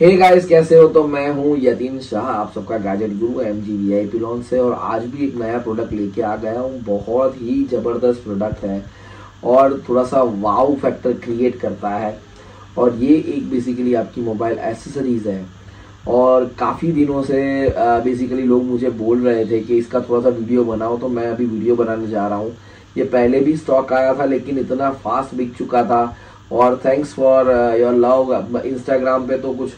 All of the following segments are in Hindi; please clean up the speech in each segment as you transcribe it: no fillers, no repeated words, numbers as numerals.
हे गाइस, कैसे हो? तो मैं हूं यतीन शाह, आप सबका गैजेट गुरु MGVIP लॉन्च से, और आज भी एक नया प्रोडक्ट लेके आ गया हूं। बहुत ही ज़बरदस्त प्रोडक्ट है और थोड़ा सा वाव फैक्टर क्रिएट करता है। और ये एक बेसिकली आपकी मोबाइल एसेसरीज है। और काफ़ी दिनों से बेसिकली लोग मुझे बोल रहे थे कि इसका थोड़ा सा वीडियो बनाओ, तो मैं अभी वीडियो बनाने जा रहा हूँ। ये पहले भी स्टॉक आया था लेकिन इतना फास्ट बिक चुका था, और thanks for your love. Instagram पे तो कुछ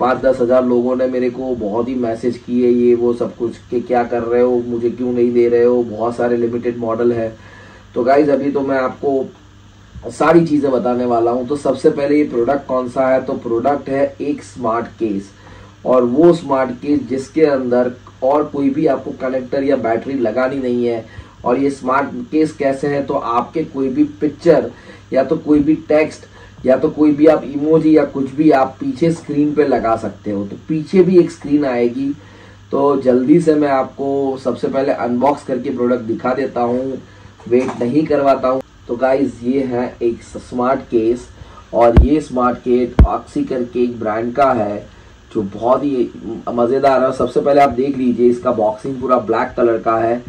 5-10 हज़ार लोगों ने मेरे को बहुत ही मैसेज किए, ये वो सब कुछ कि क्या कर रहे हो, मुझे क्यों नहीं दे रहे हो, बहुत सारे लिमिटेड मॉडल है। तो गाइज अभी तो मैं आपको सारी चीज़ें बताने वाला हूँ। तो सबसे पहले ये प्रोडक्ट कौन सा है? तो प्रोडक्ट है एक स्मार्ट केस, और वो स्मार्ट केस जिसके अंदर और कोई भी आपको कनेक्टर या बैटरी लगानी नहीं है। और ये स्मार्ट केस कैसे है? तो आपके कोई भी पिक्चर या तो कोई भी टेक्स्ट या तो कोई भी आप इमोजी या कुछ भी आप पीछे स्क्रीन पे लगा सकते हो। तो पीछे भी एक स्क्रीन आएगी। तो जल्दी से मैं आपको सबसे पहले अनबॉक्स करके प्रोडक्ट दिखा देता हूँ, वेट नहीं करवाता हूँ। तो गाइज ये है एक स्मार्ट केस, और ये स्मार्ट केस ऑक्सीकर के एक ब्रांड का है जो बहुत ही मज़ेदार है। सबसे पहले आप देख लीजिए, इसका बॉक्सिंग पूरा ब्लैक कलर का है।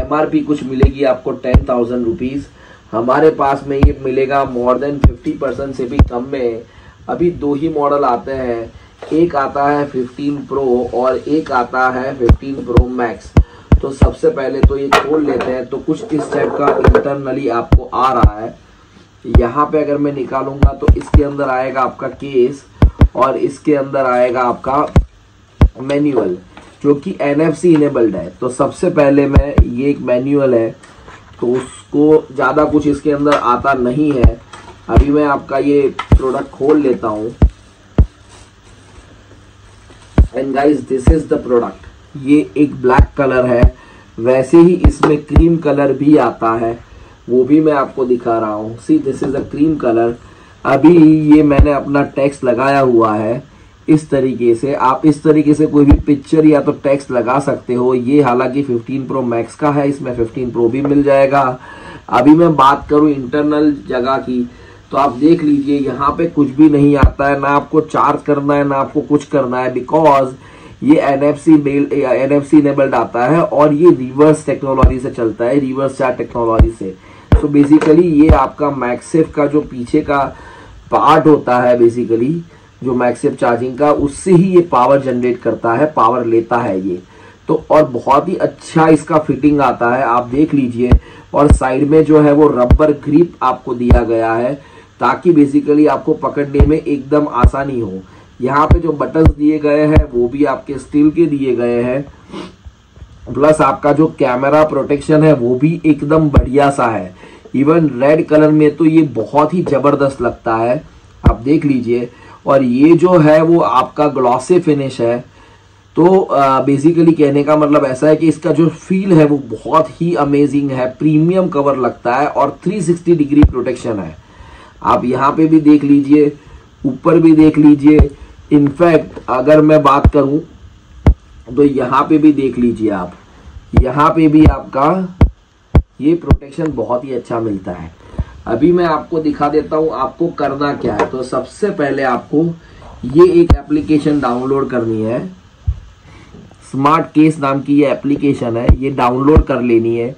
MRP कुछ मिलेगी आपको 10,000 रुपीज़, हमारे पास में ये मिलेगा मोर देन 50% से भी कम में। अभी 2 ही मॉडल आते हैं, एक आता है 15 प्रो और एक आता है 15 प्रो मैक्स। तो सबसे पहले तो ये खोल लेते हैं। तो कुछ इस टाइप का इंटरनली आपको आ रहा है। यहाँ पे अगर मैं निकालूंगा तो इसके अंदर आएगा आपका केस, और इसके अंदर आएगा आपका मैनुअल जो कि NFC इनेबल्ड है। तो सबसे पहले मैं ये एक मैनुअल है तो उसको ज़्यादा कुछ इसके अंदर आता नहीं है। अभी मैं आपका ये प्रोडक्ट खोल लेता हूँ। And guys this is the product. ये एक ब्लैक कलर है, वैसे ही इसमें क्रीम कलर भी आता है, वो भी मैं आपको दिखा रहा हूँ। See this is a cream colour. अभी ये मैंने अपना टेक्स्ट लगाया हुआ है इस तरीके से। आप इस तरीके से कोई भी पिक्चर या तो टेक्स्ट लगा सकते हो। ये हालांकि 15 प्रो मैक्स का है, इसमें 15 प्रो भी मिल जाएगा। अभी मैं बात करूँ इंटरनल जगह की, तो आप देख लीजिए यहाँ पे कुछ भी नहीं आता है, ना आपको चार्ज करना है ना आपको कुछ करना है, बिकॉज ये NFC इनेबल्ड आता है और ये रिवर्स टेक्नोलॉजी से चलता है, रिवर्स चार्ज टेक्नोलॉजी से। तो बेसिकली ये आपका मैगसेफ का जो पीछे का पार्ट होता है, बेसिकली जो मैगसेफ चार्जिंग का, उससे ही ये पावर जनरेट करता है, पावर लेता है ये। तो और बहुत ही अच्छा इसका फिटिंग आता है, आप देख लीजिए। और साइड में जो है वो रबर ग्रिप आपको दिया गया है ताकि बेसिकली आपको पकड़ने में एकदम आसानी हो। यहाँ पे जो बटन्स दिए गए हैं वो भी आपके स्टील के दिए गए हैं, प्लस आपका जो कैमरा प्रोटेक्शन है वो भी एकदम बढ़िया सा है। इवन रेड कलर में तो ये बहुत ही ज़बरदस्त लगता है, आप देख लीजिए। और ये जो है वो आपका ग्लॉसी फिनिश है। तो बेसिकली कहने का मतलब ऐसा है कि इसका जो फील है वो बहुत ही अमेजिंग है, प्रीमियम कवर लगता है, और 360 डिग्री प्रोटेक्शन है। आप यहाँ पे भी देख लीजिए, ऊपर भी देख लीजिए। इनफैक्ट अगर मैं बात करूँ तो यहाँ पे भी देख लीजिए आप, यहाँ पे भी आपका ये प्रोटेक्शन बहुत ही अच्छा मिलता है। अभी मैं आपको दिखा देता हूँ आपको करना क्या है। तो सबसे पहले आपको ये एक एप्लीकेशन डाउनलोड करनी है, स्मार्ट केस नाम की ये एप्लीकेशन है, ये डाउनलोड कर लेनी है।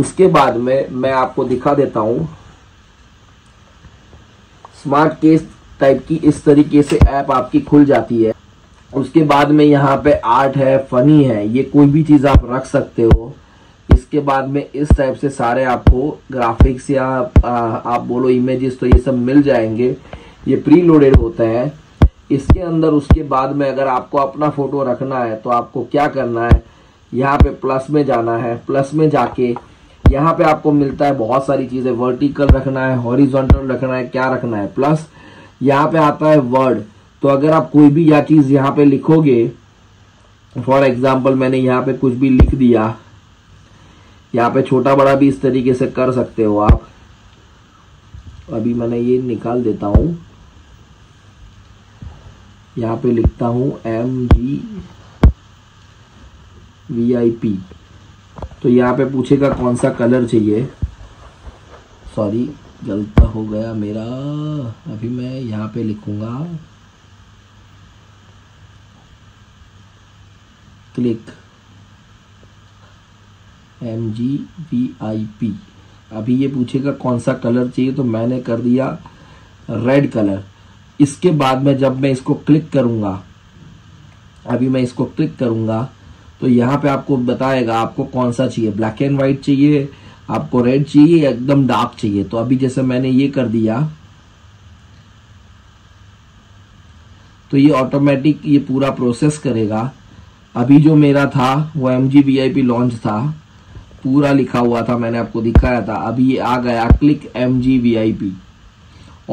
उसके बाद में मैं आपको दिखा देता हूँ स्मार्ट केस टाइप की इस तरीके से ऐप आपकी खुल जाती है। उसके बाद में यहाँ पे आर्ट है, फनी है, ये कोई भी चीज़ आप रख सकते हो। इसके बाद में इस टाइप से सारे आपको ग्राफिक्स या आप बोलो इमेजेस, तो ये सब मिल जाएंगे, ये प्री लोडेड होते हैं इसके अंदर। उसके बाद में अगर आपको अपना फ़ोटो रखना है तो आपको क्या करना है, यहाँ पे प्लस में जाना है। प्लस में जाके यहाँ पे आपको मिलता है बहुत सारी चीज़ें, वर्टिकल रखना है, हॉरिजॉन्टल रखना है, क्या रखना है। प्लस यहाँ पे आता है वर्ड। तो अगर आप कोई भी यह चीज़ यहाँ पे लिखोगे, फॉर एग्जाम्पल मैंने यहाँ पे कुछ भी लिख दिया, यहाँ पे छोटा बड़ा भी इस तरीके से कर सकते हो आप। अभी मैंने ये निकाल देता हूँ, यहाँ पे लिखता हूँ MGVIP। तो यहाँ पे पूछेगा कौन सा कलर चाहिए। सॉरी गलत हो गया मेरा, अभी मैं यहाँ पे लिखूँगा क्लिक MGVIP। अभी ये पूछेगा कौन सा कलर चाहिए, तो मैंने कर दिया रेड कलर। इसके बाद में जब मैं इसको क्लिक करूंगा, अभी मैं इसको क्लिक करूंगा तो यहाँ पे आपको बताएगा आपको कौन सा चाहिए, ब्लैक एंड वाइट चाहिए, आपको रेड चाहिए, एकदम डार्क चाहिए। तो अभी जैसे मैंने ये कर दिया तो ये ऑटोमेटिक ये पूरा प्रोसेस करेगा। अभी जो मेरा था वो MGVIP लॉन्च था, पूरा लिखा हुआ था, मैंने आपको दिखाया था। अभी ये आ गया क्लिक MGVIP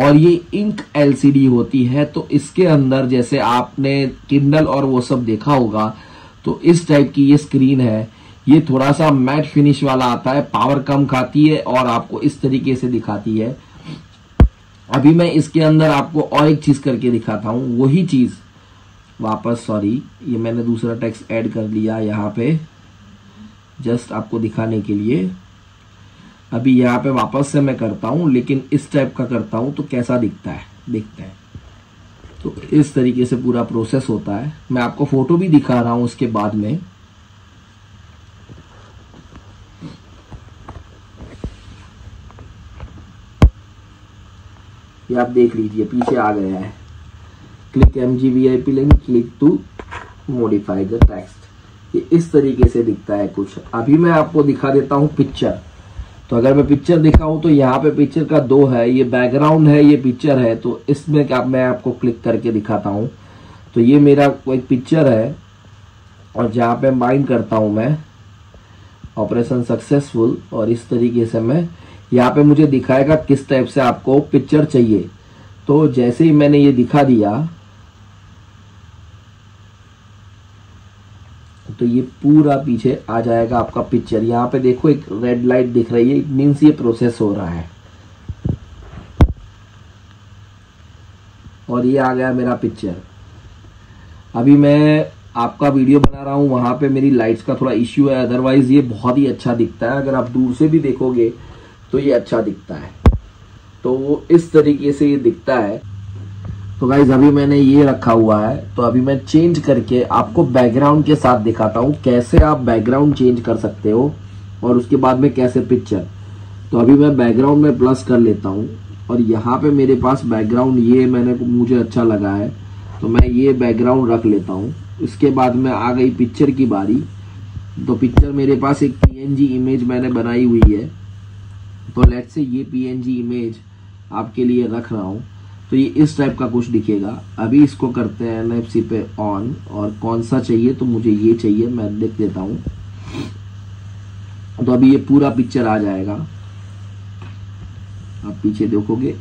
और ये इंक LCD होती है। तो इसके अंदर जैसे आपने किंडल और वो सब देखा होगा तो इस टाइप की ये स्क्रीन है। ये थोड़ा सा मैट फिनिश वाला आता है, पावर कम खाती है और आपको इस तरीके से दिखाती है। अभी मैं इसके अंदर आपको और एक चीज करके दिखाता हूँ, वही चीज वापस, सॉरी ये मैंने दूसरा टेक्स्ट ऐड कर लिया यहाँ पे जस्ट आपको दिखाने के लिए। अभी यहाँ पे वापस से मैं करता हूँ लेकिन इस टाइप का करता हूँ तो कैसा दिखता है देखते हैं। तो इस तरीके से पूरा प्रोसेस होता है। मैं आपको फोटो भी दिखा रहा हूँ उसके बाद में। ये आप देख लीजिए पीछे आ गया है। Click MGVIP link, click to modify the text. ये इस तरीके से दिखता है कुछ। अभी मैं आपको दिखा देता हूँ पिक्चर। तो अगर मैं पिक्चर दिखाऊं तो यहाँ पे पिक्चर का दो है, ये बैकग्राउंड है, ये पिक्चर है। तो इसमें क्या मैं आपको क्लिक करके दिखाता हूँ। तो ये मेरा कोई पिक्चर है और जहाँ पे माइंड करता हूँ मैं ऑपरेशन सक्सेसफुल और इस तरीके से मैं यहाँ पे मुझे दिखाएगा किस टाइप से आपको पिक्चर चाहिए। तो जैसे ही मैंने ये दिखा दिया तो ये पूरा पीछे आ जाएगा आपका पिक्चर। यहाँ पे देखो एक रेड लाइट दिख रही है, इट मीन्स ये प्रोसेस हो रहा है। और ये आ गया मेरा पिक्चर। अभी मैं आपका वीडियो बना रहा हूँ, वहाँ पे मेरी लाइट्स का थोड़ा इश्यू है, अदरवाइज ये बहुत ही अच्छा दिखता है। अगर आप दूर से भी देखोगे तो ये अच्छा दिखता है। तो इस तरीके से ये दिखता है। तो गाइज अभी मैंने ये रखा हुआ है, तो अभी मैं चेंज करके आपको बैकग्राउंड के साथ दिखाता हूँ कैसे आप बैकग्राउंड चेंज कर सकते हो और उसके बाद में कैसे पिक्चर। तो अभी मैं बैकग्राउंड में प्लस कर लेता हूँ और यहाँ पे मेरे पास बैकग्राउंड ये मैंने मुझे अच्छा लगा है तो मैं ये बैकग्राउंड रख लेता हूँ। इसके बाद में आ गई पिक्चर की बारी। तो पिक्चर मेरे पास एक PNG इमेज मैंने बनाई हुई है, तो लेट्स से ये PNG इमेज आपके लिए रख रहा हूँ। तो ये इस टाइप का कुछ दिखेगा। अभी इसको करते हैं NFC पे ऑन और कौन सा चाहिए, तो मुझे ये चाहिए, मैं देख देता हूँ। तो अभी ये पूरा पिक्चर आ जाएगा, आप पीछे देखोगे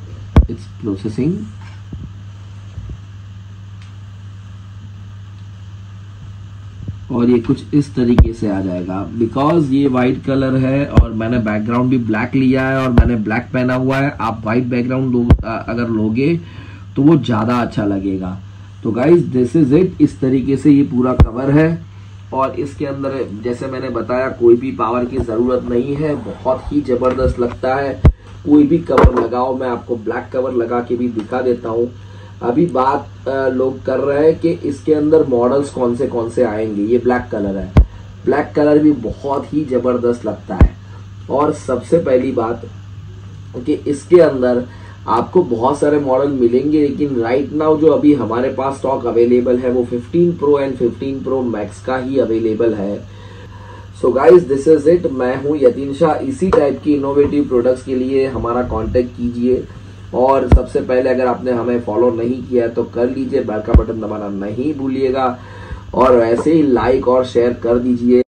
इट्स प्रोसेसिंग। और ये कुछ इस तरीके से आ जाएगा। बिकॉज ये वाइट कलर है और मैंने बैकग्राउंड भी ब्लैक लिया है और मैंने ब्लैक पहना हुआ है, आप वाइट बैकग्राउंड अगर लोगे तो वो ज़्यादा अच्छा लगेगा। तो गाइज दिस इज इट। इस तरीके से ये पूरा कवर है और इसके अंदर जैसे मैंने बताया कोई भी पावर की ज़रूरत नहीं है। बहुत ही ज़बरदस्त लगता है। कोई भी कवर लगाओ, मैं आपको ब्लैक कवर लगा के भी दिखा देता हूँ। अभी बात लोग कर रहे हैं कि इसके अंदर मॉडल्स कौन से आएंगे। ये ब्लैक कलर है, ब्लैक कलर भी बहुत ही ज़बरदस्त लगता है। और सबसे पहली बात कि इसके अंदर आपको बहुत सारे मॉडल मिलेंगे, लेकिन राइट नाउ जो अभी हमारे पास स्टॉक अवेलेबल है वो 15 प्रो एंड 15 प्रो मैक्स का ही अवेलेबल है। So guys this is it. मैं हूँ यतीन शाह। इसी टाइप की इनोवेटिव प्रोडक्ट्स के लिए हमारा कॉन्टेक्ट कीजिए। और सबसे पहले अगर आपने हमें फॉलो नहीं किया है तो कर लीजिए, बेल का बटन दबाना नहीं भूलिएगा और ऐसे ही लाइक और शेयर कर दीजिए।